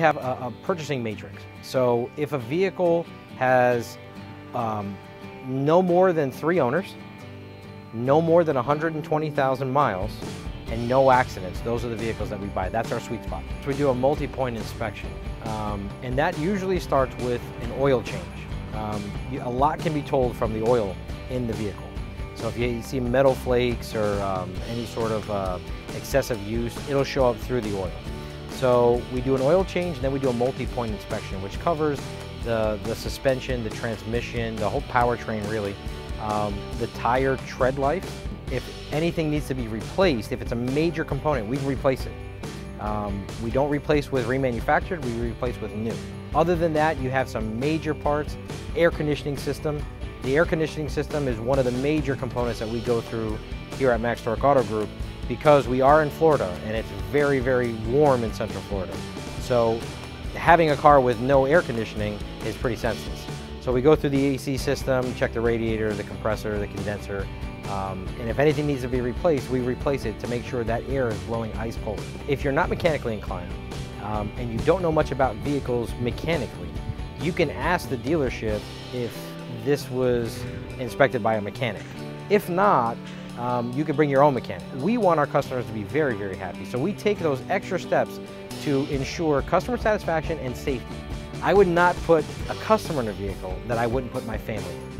have a purchasing matrix. So if a vehicle has no more than 3 owners, no more than 120,000 miles, and no accidents, those are the vehicles that we buy. That's our sweet spot. So we do a multi-point inspection, and that usually starts with an oil change. A lot can be told from the oil in the vehicle. So if you see metal flakes or any sort of excessive use, it'll show up through the oil. So we do an oil change, and then we do a multi-point inspection, which covers the suspension, the transmission, the whole powertrain really, the tire tread life. If anything needs to be replaced, if it's a major component, we can replace it. We don't replace with remanufactured, we replace with new. Other than that, you have some major parts. Air conditioning system. The air conditioning system is one of the major components that we go through here at Max Torque Auto Group, because we are in Florida and it's very, very warm in Central Florida. So having a car with no air conditioning is pretty senseless. So we go through the AC system, check the radiator, the compressor, the condenser, and if anything needs to be replaced, we replace it to make sure that air is blowing ice cold. If you're not mechanically inclined and you don't know much about vehicles mechanically, you can ask the dealership if this was inspected by a mechanic. If not, you can bring your own mechanic. We want our customers to be very, very happy, so we take those extra steps to ensure customer satisfaction and safety. I would not put a customer in a vehicle that I wouldn't put my family in.